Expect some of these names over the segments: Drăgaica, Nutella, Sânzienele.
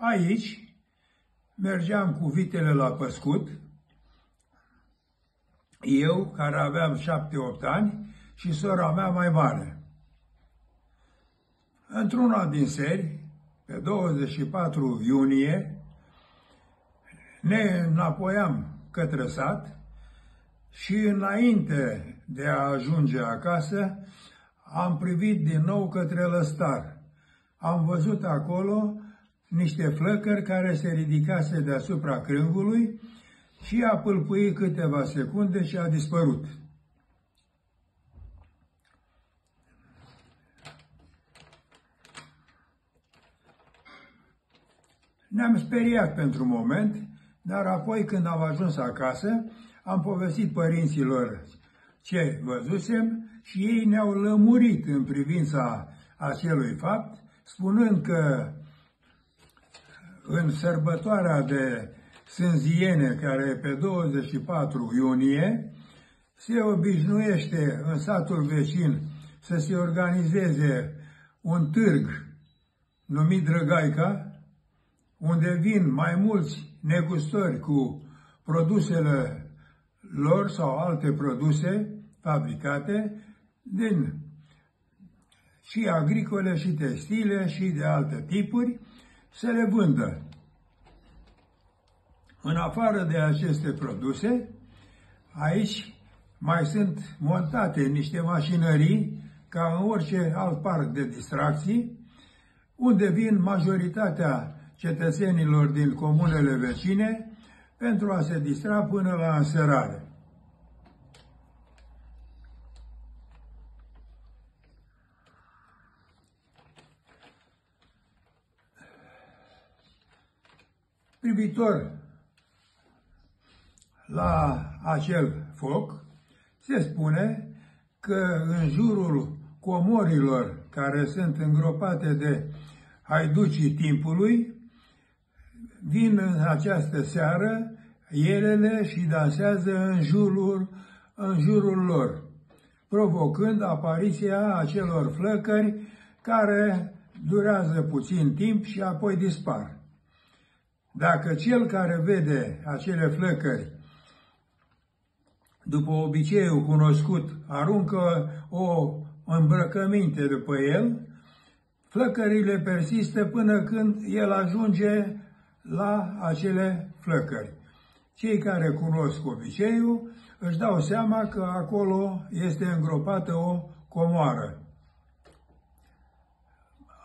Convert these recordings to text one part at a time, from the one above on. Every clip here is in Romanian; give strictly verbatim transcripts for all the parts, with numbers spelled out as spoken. Aici mergeam cu vitele la păscut, eu care aveam șapte-opt ani și sora mea mai mare. Într-una din seri, pe douăzeci și patru iunie, ne înapoiam către sat și înainte de a ajunge acasă, am privit din nou către lăstar. Am văzut acolo niște flăcări care se ridicase deasupra crângului și a pâlpâit câteva secunde și a dispărut. Ne-am speriat pentru un moment, dar apoi când am ajuns acasă, am povestit părinților ce văzusem și ei ne-au lămurit în privința acelui fapt, spunând că în sărbătoarea de Sânziene, care e pe douăzeci și patru iunie, se obișnuiește în satul vecin să se organizeze un târg numit Drăgaica, unde vin mai mulți negustori cu produsele lor sau alte produse fabricate din și agricole și textile și de alte tipuri, să le vândă. În afară de aceste produse, aici mai sunt montate niște mașinării, ca în orice alt parc de distracții, unde vin majoritatea cetățenilor din comunele vecine pentru a se distra până la înserare. Privitor la acel foc, se spune că în jurul comorilor care sunt îngropate de haiducii timpului, vin în această seară elele și dansează în jurul, în jurul lor, provocând apariția acelor flăcări care durează puțin timp și apoi dispar. Dacă cel care vede acele flăcări, după obiceiul cunoscut, aruncă o îmbrăcăminte după el, flăcările persistă până când el ajunge la acele flăcări. Cei care cunosc obiceiul își dau seama că acolo este îngropată o comoară.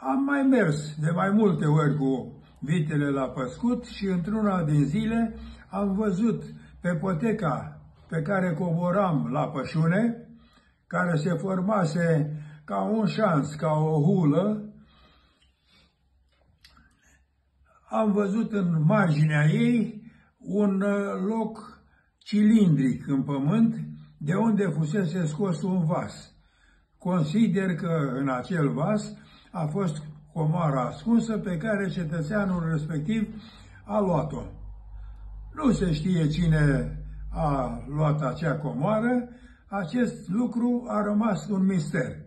Am mai mers de mai multe ori cu vitele la păscut și într-una din zile am văzut pe poteca pe care coboram la pășune, care se formase ca un șanț, ca o hulă, am văzut în marginea ei un loc cilindric în pământ, de unde fusese scos un vas. Consider că în acel vas a fost comoara ascunsă pe care cetățeanul respectiv a luat-o. Nu se știe cine a luat acea comoară, acest lucru a rămas un mister.